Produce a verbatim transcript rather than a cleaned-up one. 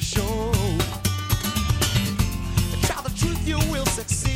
Show. Try the truth, you will succeed.